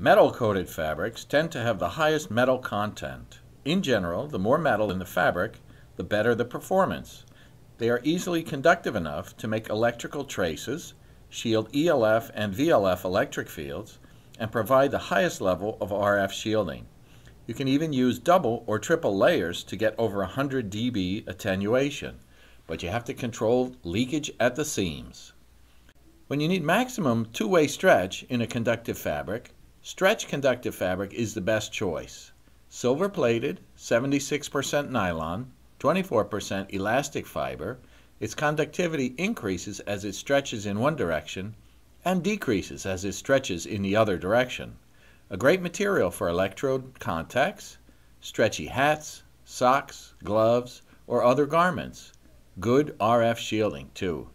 Metal-coated fabrics tend to have the highest metal content. In general, the more metal in the fabric, the better the performance. They are easily conductive enough to make electrical traces, shield ELF and VLF electric fields, and provide the highest level of RF shielding. You can even use double or triple layers to get over 100 dB attenuation, but you have to control leakage at the seams. When you need maximum two-way stretch in a conductive fabric, stretch conductive fabric is the best choice. Silver-plated, 76% nylon, 24% elastic fiber, its conductivity increases as it stretches in one direction and decreases as it stretches in the other direction. A great material for electrode contacts, stretchy hats, socks, gloves, or other garments. Good RF shielding, too.